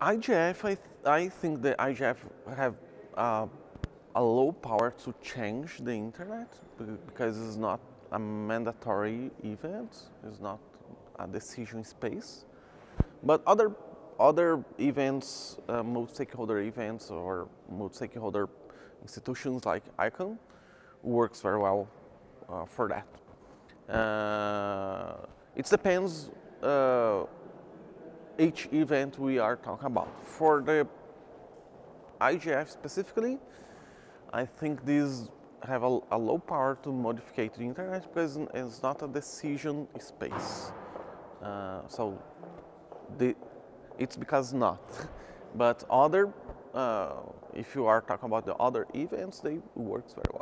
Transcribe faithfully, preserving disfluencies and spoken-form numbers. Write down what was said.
I G F, I, th I think the I G F have uh, a low power to change the internet because it's not a mandatory event, it's not a decision space. But other other events, uh, multi-stakeholder events or multi-stakeholder institutions like ICON works very well uh, for that. Uh, it depends uh, each event we are talking about. For the I G F specifically, I think these have a, a low power to modify the internet because it's not a decision space. Uh, so the, it's because not. But other, uh, if you are talking about the other events, they work very well.